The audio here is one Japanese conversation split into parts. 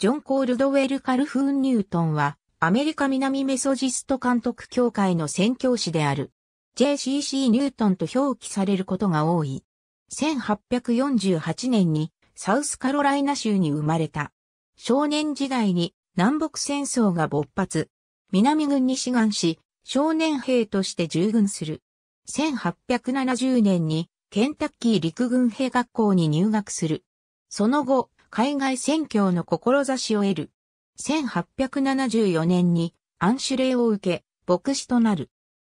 ジョン・コールドウェル・カルフーン・ニュートンは、アメリカ南メソジスト監督教会の宣教師である。JCC ニュートンと表記されることが多い。1848年にサウスカロライナ州に生まれた。少年時代に南北戦争が勃発。南軍に志願し、少年兵として従軍する。1870年にケンタッキー陸軍兵学校に入学する。その後、海外宣教の志を得る。1874年に安守礼を受け、牧師となる。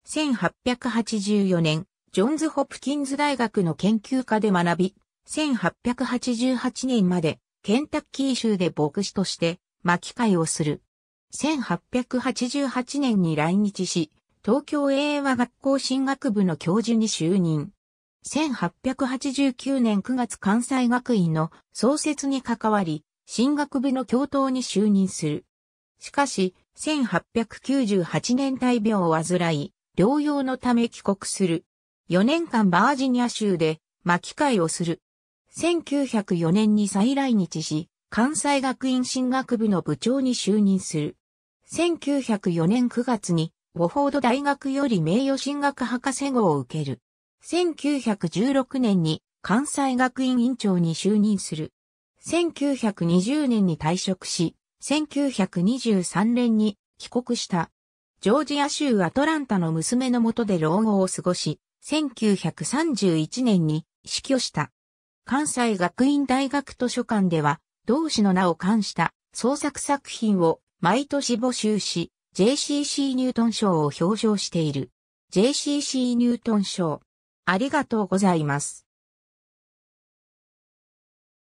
1884年、ジョンズ・ホプキンズ大学の研究科で学び、1888年までケンタッキー州で牧師として牧会をする。1888年に来日し、東京英和学校神学部の教授に就任。1889年9月関西学院の創設に関わり、神学部の教頭に就任する。しかし、1898年大病を患い、療養のため帰国する。4年間バージニア州で牧会をする。1904年に再来日し、関西学院神学部の部長に就任する。1904年9月に、オフォード大学より名誉神学博士号を受ける。1916年に関西学院院長に就任する。1920年に退職し、1923年に帰国した。ジョージア州アトランタの娘の下で老後を過ごし、1931年に死去した。関西学院大学図書館では、同氏の名を冠した創作作品を毎年募集し、JCC ニュートン賞を表彰している。JCC ニュートン賞。ありがとうございます。